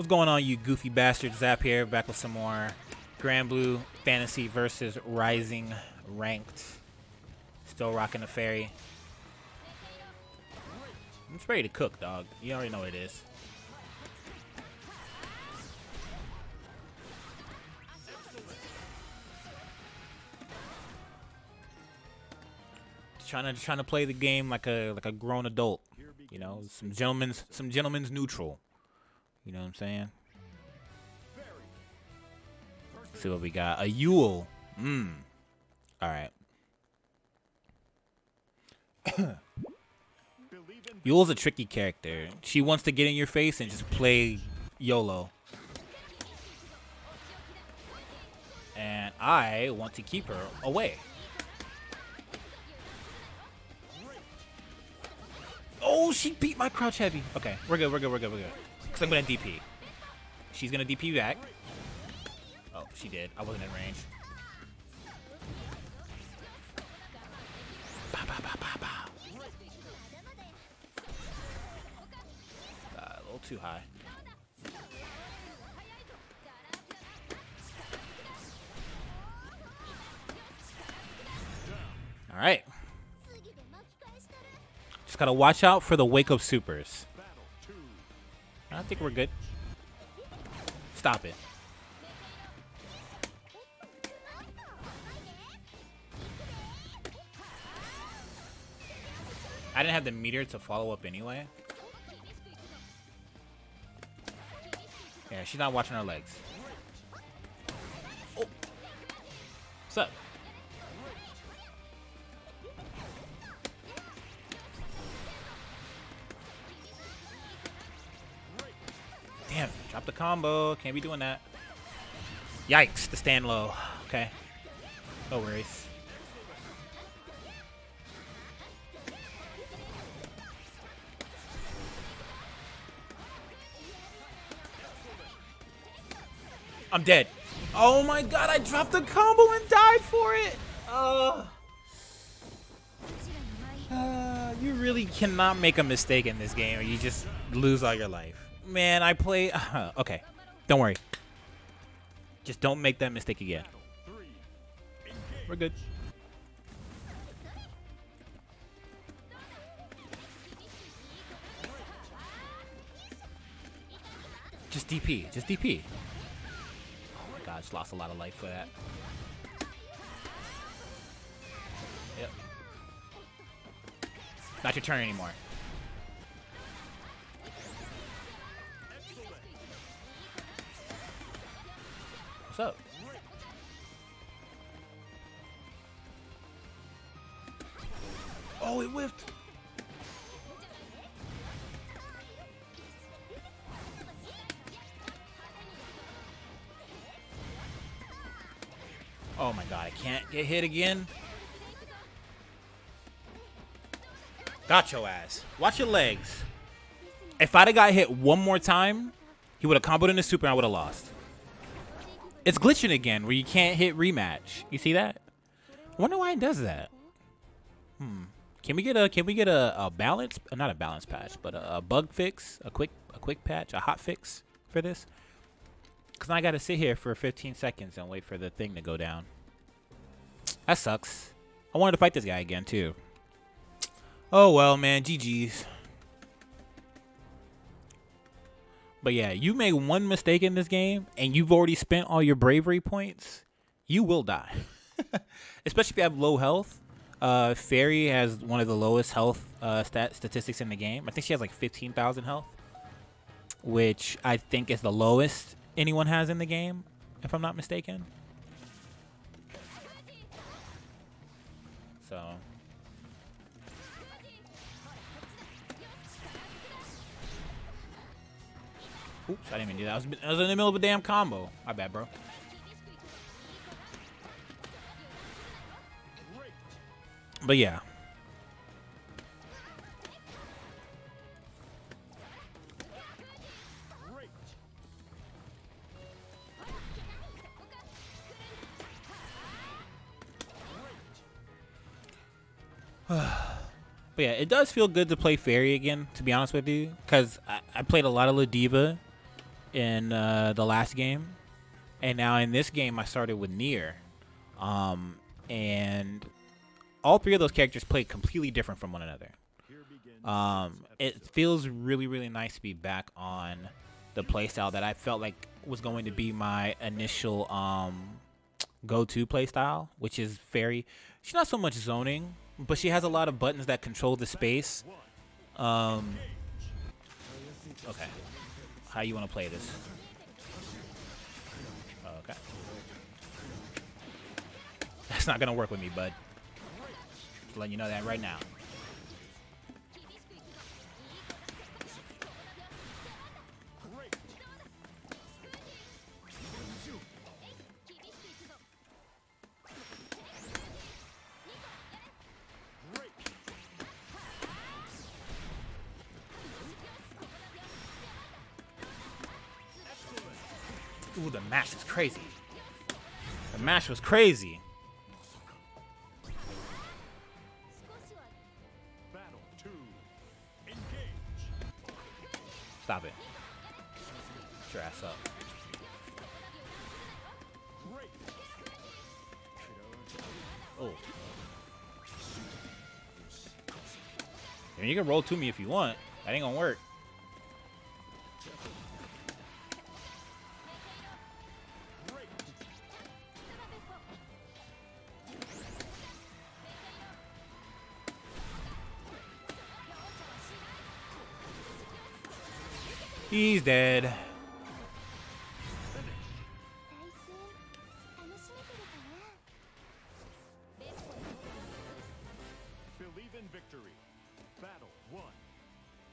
What's going on, you goofy bastards? Zap here, back with some more Granblue Fantasy Versus Rising Ranked. Still rocking the Ferry. I'm just ready to cook, dog. You already know what it is. Just trying to play the game like a grown adult, you know, some gentleman's neutral, you know what I'm saying? Let's see what we got. A Yule. All right. Yule's a tricky character. She wants to get in your face and just play YOLO. And I want to keep her away. Oh, she beat my crouch heavy. Okay, we're good. Because I'm going to DP. She's going to DP back. Oh, she did. I wasn't in range. A little too high. All right. Just gotta watch out for the wake up supers. I think we're good. Stop it. I didn't have the meter to follow up anyway. Yeah, she's not watching her legs. Oh. What's up? Damn, drop the combo. Can't be doing that. Yikes, the stand low. Okay. No worries. I'm dead. Oh my god, I dropped the combo and died for it. You really cannot make a mistake in this game or you just lose all your life. Man, I play... okay, don't worry. Just don't make that mistake again. We're good. Just DP. Just DP. Oh my god, I just lost a lot of life for that. Yep. Not your turn anymore. Up. Oh, it whiffed. Oh my god, I can't get hit again. Got your ass. Watch your legs. If I'd have got hit one more time, he would have comboed in the super and I would have lost. It's glitching again where you can't hit rematch. You see that? I wonder why it does that. Can we get a balance, not a balance patch, but a bug fix, a quick patch, a hot fix for this? Cuz I got to sit here for 15 seconds and wait for the thing to go down. That sucks. I wanted to fight this guy again too. Oh well, man, GG's. But yeah, you make one mistake in this game and you've already spent all your bravery points, you will die. Especially if you have low health. Ferry has one of the lowest health statistics in the game. I think she has like 15,000 health, which I think is the lowest anyone has in the game, if I'm not mistaken. So... oops, I didn't even do that. I was in the middle of a damn combo. My bad, bro. But yeah. But yeah, it does feel good to play Ferry again, to be honest with you. Because I played a lot of La Diva. in the last game, and now in this game I started with Nier, and all three of those characters play completely different from one another. It feels really, really nice to be back on the playstyle that I felt like was going to be my initial go-to playstyle, which is Ferry. She's not so much zoning, but she has a lot of buttons that control the space. Okay. How you want to play this? Okay. That's not going to work with me, bud. Just letting you know that right now. Ooh, the mash is crazy. The mash was crazy. Stop it. Get your ass up. Oh. I mean, you can roll to me if you want. That ain't gonna work. He's dead. Believe in victory. Battle 1.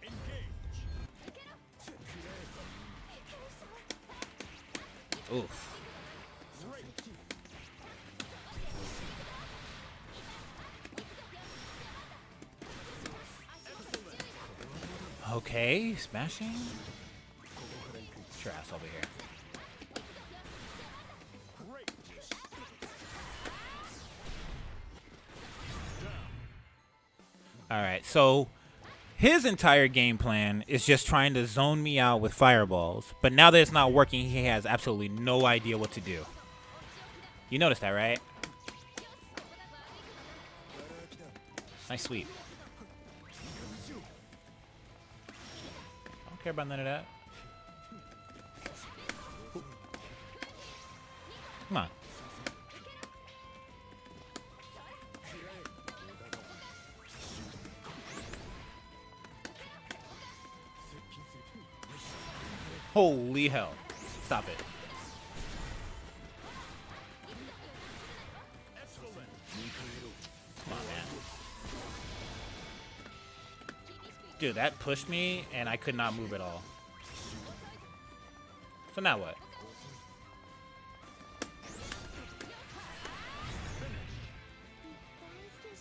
Engage. Oof. Okay, smashing. Ass over here. All right, so his entire game plan is just trying to zone me out with fireballs, but now that it's not working, he has absolutely no idea what to do. You notice that, right? Nice sweep. I don't care about none of that. Come on. Holy hell. Stop it. Come on, man. Dude, that pushed me, and I could not move at all. So now what?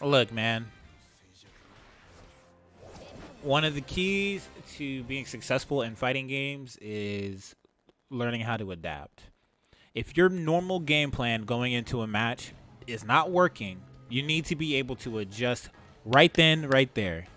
Look, man, one of the keys to being successful in fighting games is learning how to adapt. If your normal game plan going into a match is not working, you need to be able to adjust right then, right there.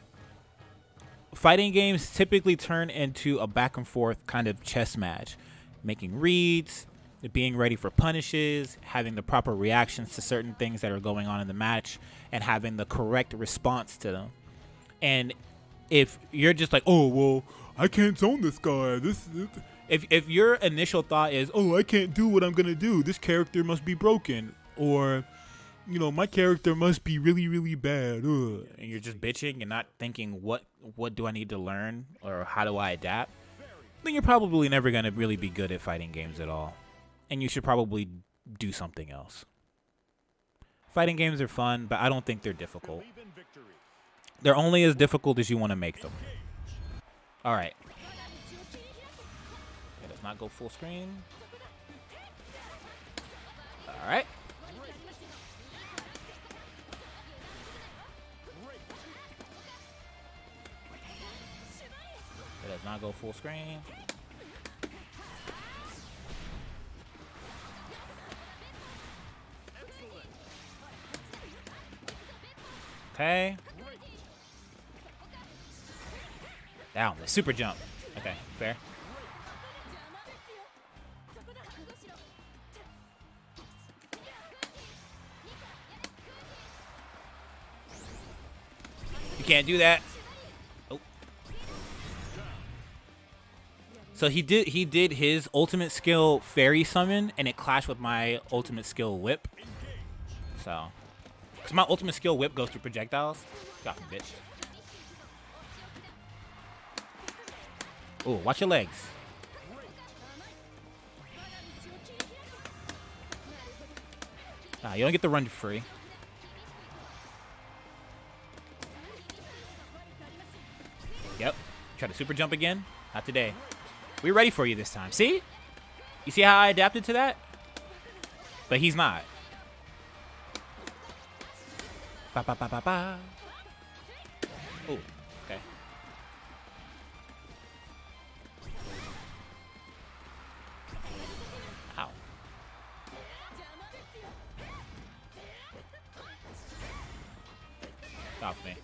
Fighting games typically turn into a back and forth kind of chess match, making reads, being ready for punishes, having the proper reactions to certain things that are going on in the match, and having the correct response to them. And if you're just like, oh, well, I can't zone this guy. If your initial thought is, oh, I can't do what I'm going to do. This character must be broken. Or, you know, my character must be really, really bad. Ugh. And you're just bitching and not thinking, what do I need to learn? Or how do I adapt? Then you're probably never going to really be good at fighting games at all. And you should probably do something else. Fighting games are fun, but I don't think they're difficult. They're only as difficult as you want to make them. All right. Let us not go full screen. All right. Let us not go full screen. Okay. Down. Super jump. Okay, fair. can't do that. Oh. So he did his ultimate skill Ferry summon, and it clashed with my ultimate skill whip. So, because my ultimate skill whip goes through projectiles. Got him, bitch. Oh, watch your legs. Nah, you don't get the run for free. Yep. Try to super jump again. Not today. We're ready for you this time. See? You see how I adapted to that? But he's not. Ba ba ba ba ba. Oh, okay. Ow. Stop me.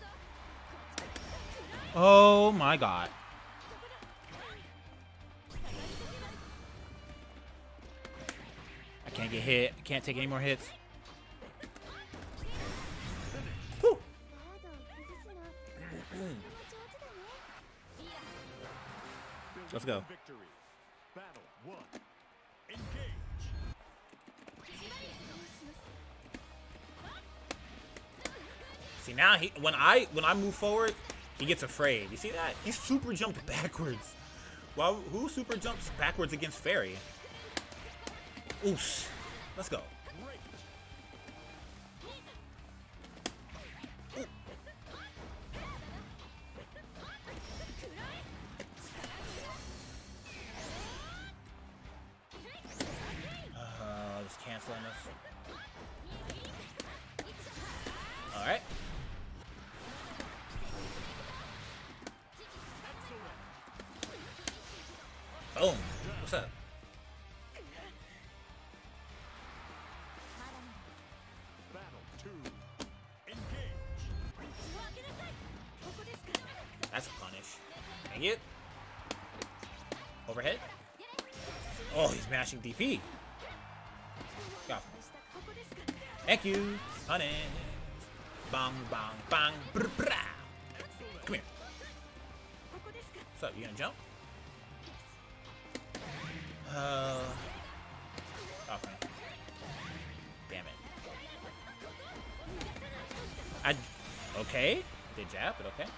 Oh my god. I can't get hit. I can't take any more hits. Whew. Let's go. See, now he, when I move forward, he gets afraid. You see that? He super jumped backwards. Well, who super jumps backwards against Ferry? Oosh. Let's go. Ooh. Just canceling this. All right. Boom. What's up? That's a punish. Dang it. Overhead. Oh, he's mashing DP. Got him. Thank you. Punish. Bang, bang, bang. Brr, brr. Come here. What's up? You gonna jump? Okay. Damn it. Okay. Did jab, but okay.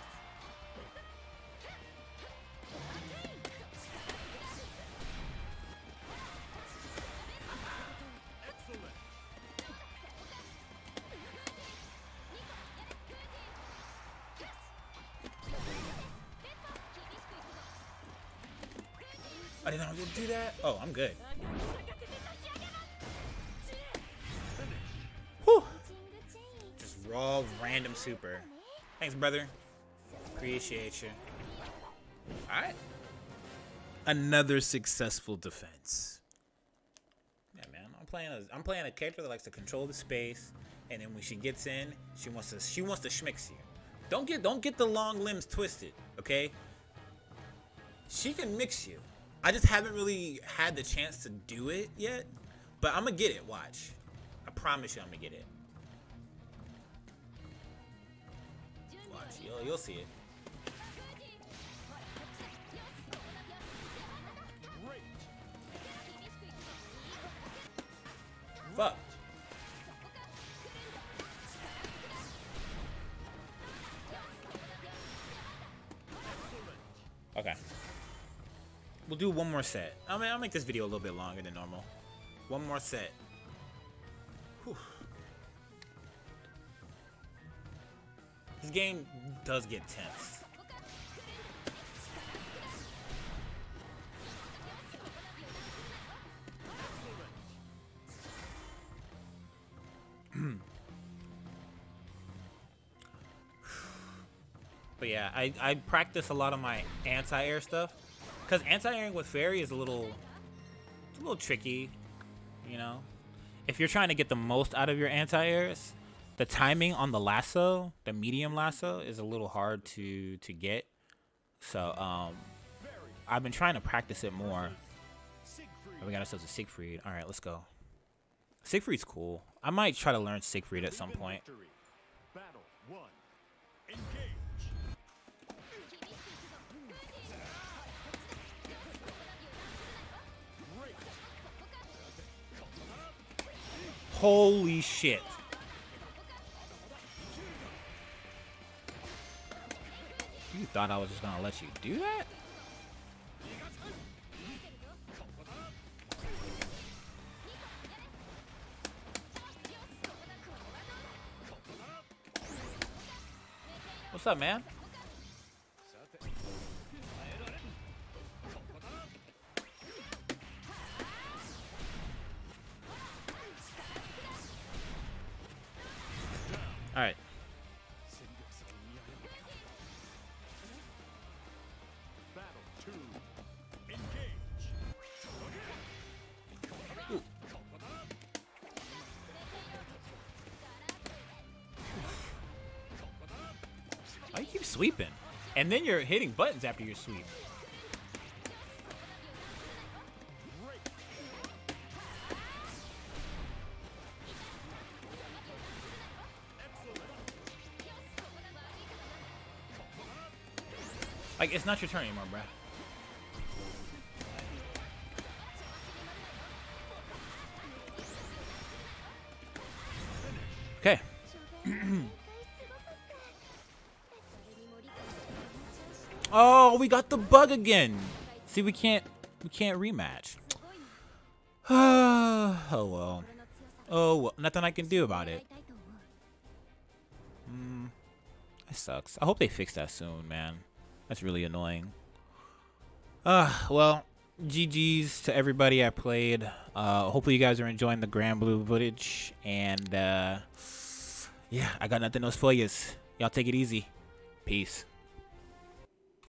I didn't know I was going to do that. Oh, I'm good. Whew. Just raw, random super. Thanks, brother. Appreciate you. All right. Another successful defense. Yeah, man. I'm playing a character that likes to control the space, and then when she gets in, she wants to schmix you. Don't get the long limbs twisted, okay? She can mix you. I just haven't really had the chance to do it yet, but I'm gonna get it. Watch. I promise you I'm gonna get it. Watch. You'll see it. Fuck. Okay. We'll do one more set. I mean, I'll make this video a little bit longer than normal. One more set. Whew. This game does get tense. But yeah, I practice a lot of my anti-air stuff. Because anti-airing with Ferry is a little tricky, you know? If you're trying to get the most out of your anti-airs, the timing on the lasso, the medium lasso, is a little hard to get. So, I've been trying to practice it more. Oh, we got ourselves a Siegfried. All right, let's go. Siegfried's cool. I might try to learn Siegfried at some point. Battle 1. Engage. Holy shit. You thought I was just gonna let you do that? What's up, man? All right. Why do you keep sweeping? And then you're hitting buttons after your sweep. Like, it's not your turn anymore, bruh. Okay. Oh, we got the bug again. See, we can't rematch. Oh well. Oh well, nothing I can do about it. That sucks. I hope they fix that soon, man. That's really annoying. Well, GG's to everybody I played. Hopefully you guys are enjoying the Granblue footage. And yeah, I got nothing else for you. Y'all take it easy. Peace.